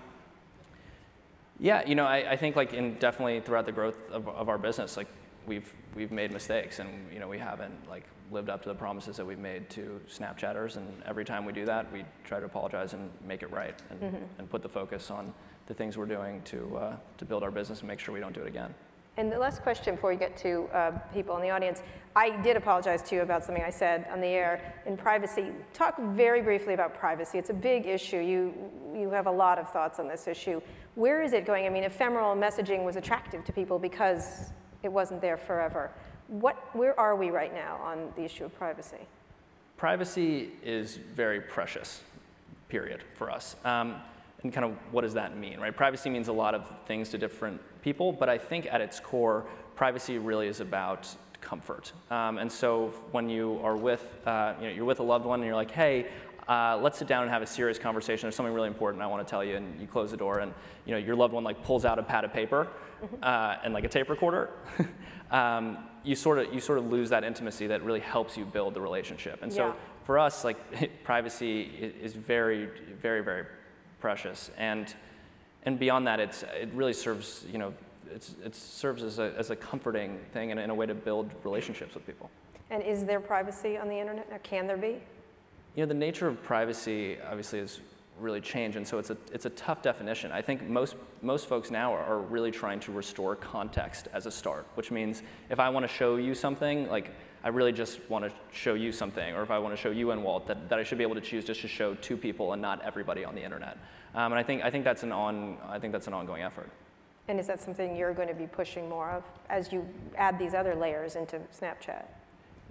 yeah, you know, I, I think like in definitely throughout the growth of, of our business, like we've we've made mistakes, and you know we haven't like lived up to the promises that we've made to Snapchatters. And every time we do that, we try to apologize and make it right, and, mm-hmm. and put the focus on the things we're doing to uh, to build our business and make sure we don't do it again. And the last question before we get to uh, people in the audience, I did apologize to you about something I said on the air in privacy. Talk very briefly about privacy. It's a big issue. You, you have a lot of thoughts on this issue. Where is it going? I mean, ephemeral messaging was attractive to people because it wasn't there forever. What, where are we right now on the issue of privacy? Privacy is very precious, period, for us. Um, and kind of what does that mean, right? Privacy means a lot of things to different people, but I think at its core, privacy really is about comfort. Um, and so when you are with, uh, you know, you're with a loved one and you're like, hey, uh, let's sit down and have a serious conversation. There's something really important I want to tell you, and you close the door, and you know, your loved one like pulls out a pad of paper uh, and like a tape recorder. um, you sort of you sort of lose that intimacy that really helps you build the relationship. And so yeah. for us, like privacy is very, very, very precious. And And beyond that, it's, it really serves, you know, it's, it serves as a, as a comforting thing, and in a way to build relationships with people. And is there privacy on the internet, or can there be? You know, the nature of privacy obviously has really changed, and so it's a, it's a tough definition. I think most, most folks now are, are really trying to restore context as a start, which means if I want to show you something, like I really just want to show you something, or if I want to show you and Walt, that, that I should be able to choose just to show two people and not everybody on the internet. Um, and I think I think that's an on I think that's an ongoing effort. And is that something you're going to be pushing more of as you add these other layers into Snapchat?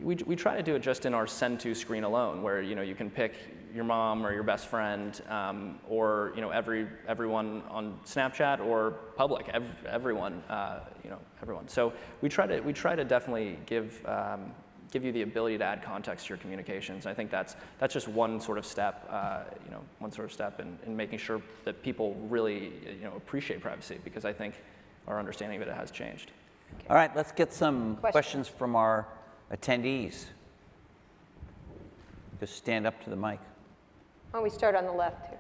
We we try to do it just in our send to screen alone, where you know you can pick your mom or your best friend, um, or you know every everyone on Snapchat or public, ev everyone uh, you know everyone. So we try to we try to definitely give. Um, give you the ability to add context to your communications. I think that's, that's just one sort of step, uh, you know, one sort of step in, in making sure that people really, you know, appreciate privacy, because I think our understanding of it has changed. Okay. All right, let's get some questions, questions from our attendees. Just stand up to the mic. Why don't we start on the left here?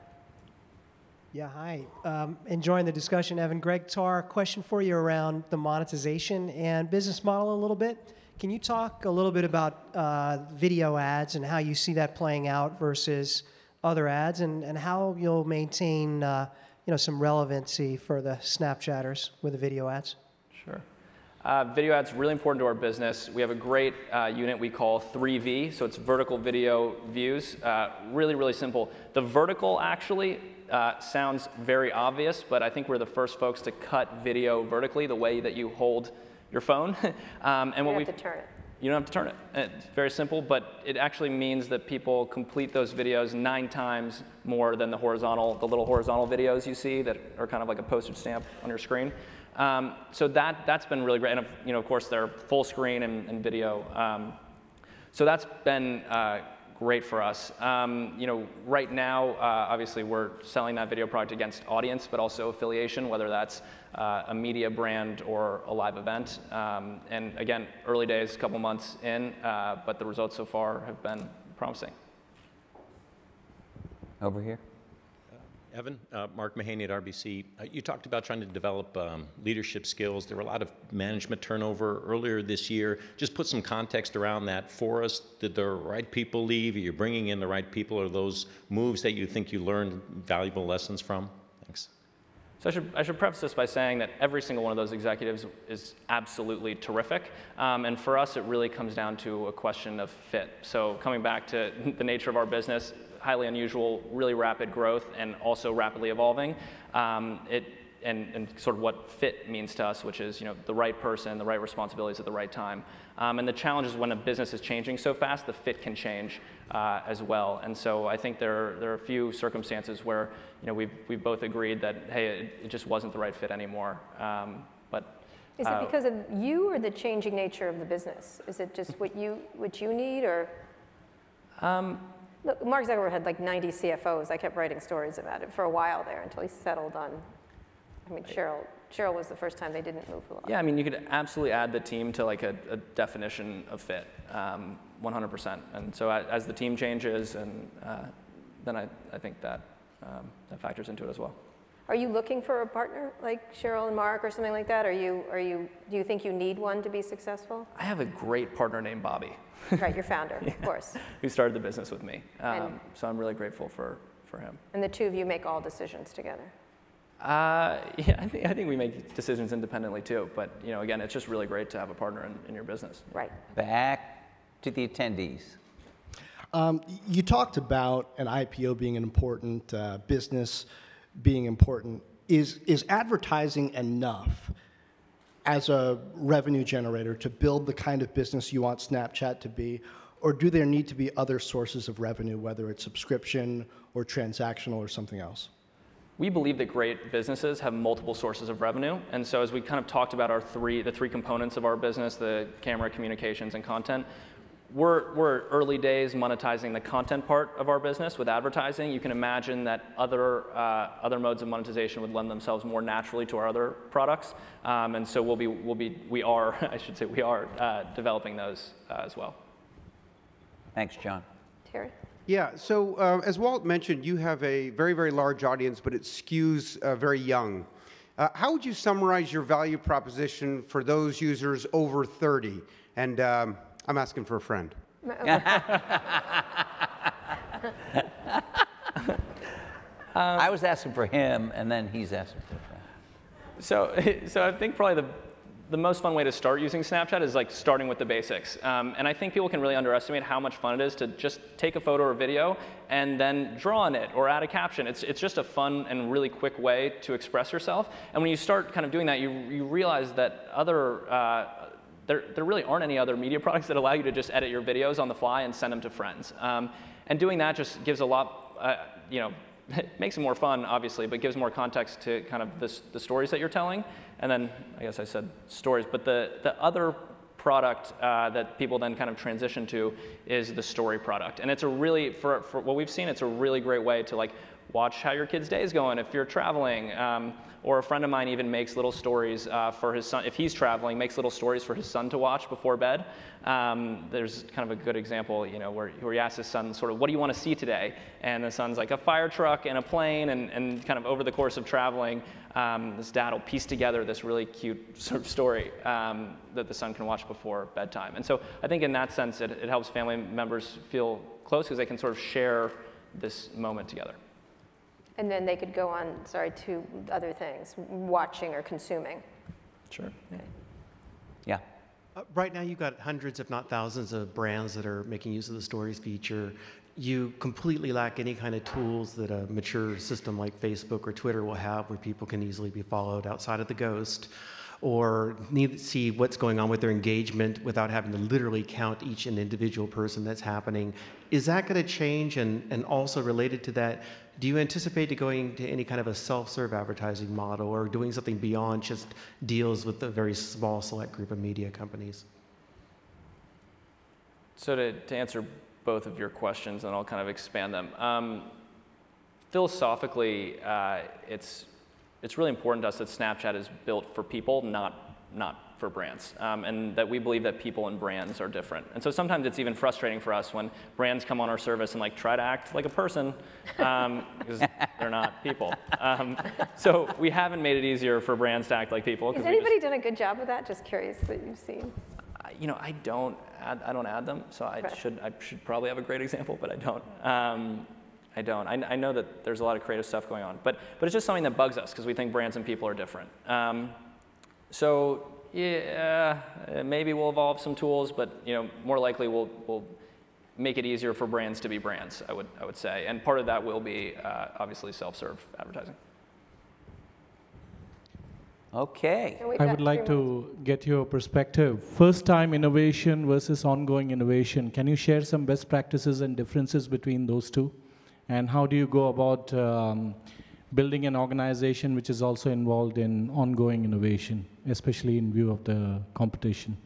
Yeah, hi. Um, enjoying the discussion, Evan. Greg Tarr, question for you around the monetization and business model a little bit. Can you talk a little bit about uh, video ads and how you see that playing out versus other ads, and, and how you'll maintain uh, you know, some relevancy for the Snapchatters with the video ads? Sure. Uh, video ads are really important to our business. We have a great uh, unit we call three V, so it's vertical video views. Uh, really, really simple. The vertical actually uh, sounds very obvious, but I think we're the first folks to cut video vertically, the way that you hold your phone. um, and what we have to turn it. You don't have to turn it. It's very simple, but it actually means that people complete those videos nine times more than the horizontal, the little horizontal videos you see that are kind of like a postage stamp on your screen. Um, so that that's been really great. And you know, of course, they're full screen and, and video. Um, so that's been uh, great for us. Um, you know, right now, uh, obviously, we're selling that video product against audience, but also affiliation, whether that's uh, a media brand or a live event. Um, and again, early days, couple months in, uh, but the results so far have been promising. Over here. Uh, Evan, uh, Mark Mahaney at R B C. Uh, you talked about trying to develop um, leadership skills. There were a lot of management turnover earlier this year. Just put some context around that for us. Did the right people leave? Are you bringing in the right people? Are those moves that you think you learned valuable lessons from? Thanks. So I should, I should preface this by saying that every single one of those executives is absolutely terrific. Um, and for us, it really comes down to a question of fit. So coming back to the nature of our business, highly unusual, really rapid growth, and also rapidly evolving. Um, it, and, and sort of what fit means to us, which is you know, the right person, the right responsibilities at the right time. Um, and the challenge is when a business is changing so fast, the fit can change uh, as well. And so I think there, there are a few circumstances where you know, we've, we've both agreed that, hey, it, it just wasn't the right fit anymore. Um, but, is uh, it because of you or the changing nature of the business? Is it just what you, what you need, or? Um, Look, Mark Zuckerberg had like ninety C F Os. I kept writing stories about it for a while there until he settled on, I mean, Cheryl Cheryl was the first time they didn't move a lot. Yeah, I mean, you could absolutely add the team to like a, a definition of fit, um, one hundred percent. And so as the team changes, and uh, then I, I think that, um, that factors into it as well. Are you looking for a partner like Cheryl and Mark or something like that? Are you, are you, do you think you need one to be successful? I have a great partner named Bobby. Right, your founder, yeah, of course. Who started the business with me. Um, so I'm really grateful for, for him. And the two of you make all decisions together? Uh, yeah, I think, I think we make decisions independently too. But you know, again, it's just really great to have a partner in, in your business. Right. Back to the attendees. Um, you talked about an I P O being an important uh, business. being important, is, is advertising enough as a revenue generator to build the kind of business you want Snapchat to be, or do there need to be other sources of revenue, whether it's subscription or transactional or something else? We believe that great businesses have multiple sources of revenue, and so as we kind of talked about our three, the three components of our business, the camera, communications, and content, We're, we're early days monetizing the content part of our business with advertising. You can imagine that other, uh, other modes of monetization would lend themselves more naturally to our other products. Um, and so we'll be, we'll be, we are, I should say, we are uh, developing those uh, as well. Thanks, John. Terry? Yeah, so uh, as Walt mentioned, you have a very, very large audience, but it skews uh, very young. Uh, how would you summarize your value proposition for those users over thirty? And um, I'm asking for a friend. I was asking for him, and then he's asking for a friend. So, so I think probably the, the most fun way to start using Snapchat is like starting with the basics. Um, and I think people can really underestimate how much fun it is to just take a photo or video and then draw on it or add a caption. It's, it's just a fun and really quick way to express yourself. And when you start kind of doing that, you, you realize that other uh, There, there really aren't any other media products that allow you to just edit your videos on the fly and send them to friends. Um, and doing that just gives a lot, uh, you know, makes it more fun, obviously, but gives more context to kind of this, the stories that you're telling. And then, I guess I said stories, but the, the other product uh, that people then kind of transition to is the story product. And it's a really, for, for what we've seen, it's a really great way to like watch how your kid's day is going if you're traveling. Um, Or a friend of mine even makes little stories uh, for his son, if he's traveling, makes little stories for his son to watch before bed. Um, there's kind of a good example, you know, where, where he asks his son sort of, what do you want to see today? And the son's like, a fire truck and a plane, and, and kind of over the course of traveling, um, this dad will piece together this really cute sort of story um, that the son can watch before bedtime. And so I think in that sense, it, it helps family members feel close because they can sort of share this moment together. And then they could go on, sorry, to other things, watching or consuming. Sure. Okay. Yeah. Uh, right now, you've got hundreds, if not thousands, of brands that are making use of the stories feature. You completely lack any kind of tools that a mature system like Facebook or Twitter will have, where people can easily be followed outside of the ghost, or need to see what's going on with their engagement without having to literally count each and individual person that's happening. Is that going to change? And, and also related to that, do you anticipate going to any kind of a self-serve advertising model or doing something beyond just deals with a very small select group of media companies? So to, to answer both of your questions, and I'll kind of expand them. Um, philosophically, uh, it's It's really important to us that Snapchat is built for people, not, not for brands, um, and that we believe that people and brands are different. And so sometimes it's even frustrating for us when brands come on our service and like try to act like a person, um, because they're not people. Um, so we haven't made it easier for brands to act like people. Has anybody just done a good job with that? Just curious that you've seen. Uh, you know, I don't add, I don't add them, so I right. should I should probably have a great example, but I don't. Um, I don't. I, I know that there's a lot of creative stuff going on, but, but it's just something that bugs us because we think brands and people are different. Um, so yeah, maybe we'll evolve some tools, but you know, more likely we'll, we'll make it easier for brands to be brands, I would, I would say. And part of that will be uh, obviously self-serve advertising. Okay. I would like to get your perspective. First time innovation versus ongoing innovation. Can you share some best practices and differences between those two? And how do you go about um, building an organization which is also involved in ongoing innovation, especially in view of the competition?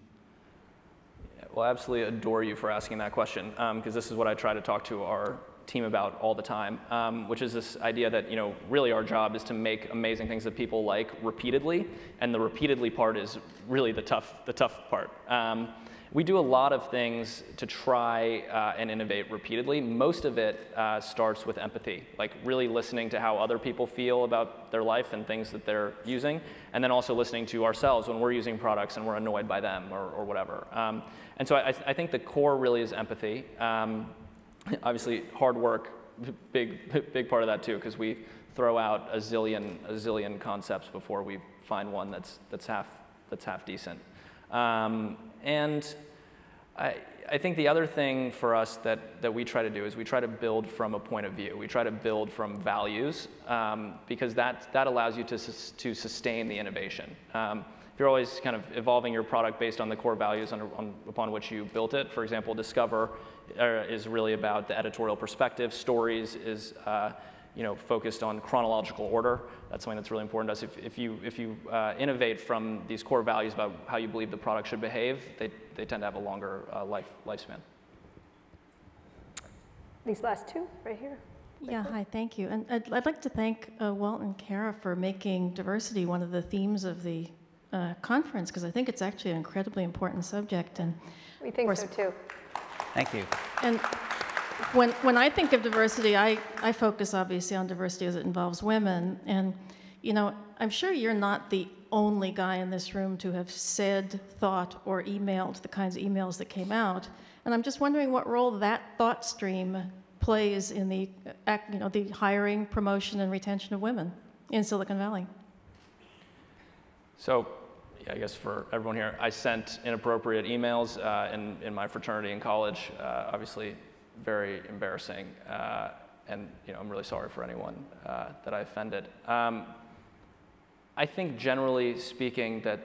Well, I absolutely adore you for asking that question, because um, this is what I try to talk to our team about all the time, um, which is this idea that, you know, really our job is to make amazing things that people like repeatedly, and the repeatedly part is really the tough, the tough part. Um, we do a lot of things to try uh, and innovate repeatedly. Most of it uh, starts with empathy, like really listening to how other people feel about their life and things that they're using, and then also listening to ourselves when we're using products and we're annoyed by them or, or whatever. Um, and so I, I think the core really is empathy. Um, Obviously, hard work, big, big part of that too, because we throw out a zillion, a zillion concepts before we find one that's that's half that's half decent. Um, and I, I think the other thing for us that that we try to do is we try to build from a point of view. We try to build from values um, because that that allows you to sus to sustain the innovation. Um, If you're always kind of evolving your product based on the core values on, on, upon which you built it. For example, Discover uh, is really about the editorial perspective. Stories is uh, you know, focused on chronological order. That's something that's really important to us. If, if you, if you uh, innovate from these core values about how you believe the product should behave, they, they tend to have a longer uh, life, lifespan. These last two right here. Yeah, hi, thank you. And I'd, I'd like to thank uh, Walt and Kara for making diversity one of the themes of the Uh, conference, because I think it's actually an incredibly important subject. And we think course, so too. Thank you. And when, when I think of diversity, I, I focus obviously on diversity as it involves women. And you know, I'm sure you're not the only guy in this room to have said, thought, or emailed the kinds of emails that came out. And I'm just wondering what role that thought stream plays in the, you know, the hiring, promotion, and retention of women in Silicon Valley. So, yeah, I guess for everyone here, I sent inappropriate emails uh, in, in my fraternity in college, uh, obviously very embarrassing. Uh, and you know, I'm really sorry for anyone uh, that I offended. Um, I think generally speaking that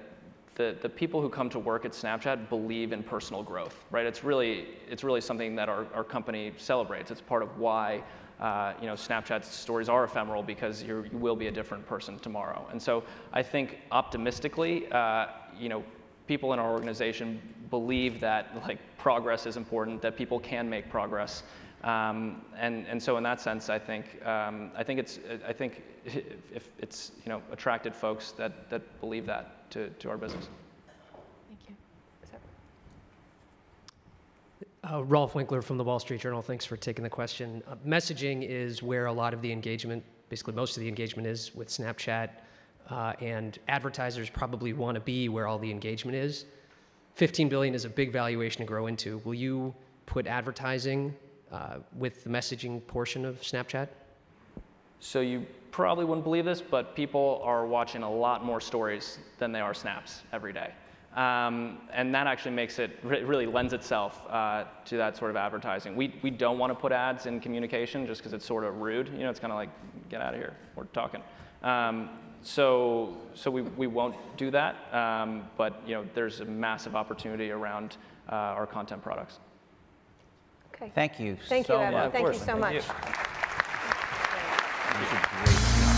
the, the people who come to work at Snapchat believe in personal growth, right? It's really, it's really something that our, our company celebrates. It's part of why Uh, you know, Snapchat stories are ephemeral, because you're, you will be a different person tomorrow. And so I think optimistically, uh, you know, people in our organization believe that like progress is important, that people can make progress. Um, and, and so in that sense, I think, um, I think, it's, I think if, if it's, you know, attracted folks that, that believe that to, to our business. Thank you. Uh, Rolf Winkler from the Wall Street Journal. Thanks for taking the question. Uh, messaging is where a lot of the engagement, basically most of the engagement is with Snapchat, uh, and advertisers probably want to be where all the engagement is. fifteen billion dollars is a big valuation to grow into. Will you put advertising uh, with the messaging portion of Snapchat? So you probably wouldn't believe this, but people are watching a lot more stories than they are snaps every day. Um, and that actually makes it, re really lends itself uh, to that sort of advertising. We, we don't want to put ads in communication just because it's sort of rude. You know, it's kind of like, get out of here, we're talking. Um, so so we, we won't do that, um, but you know, there's a massive opportunity around uh, our content products. Okay. Thank you Thank so you, Evan. Much. Thank you so much. Thank you.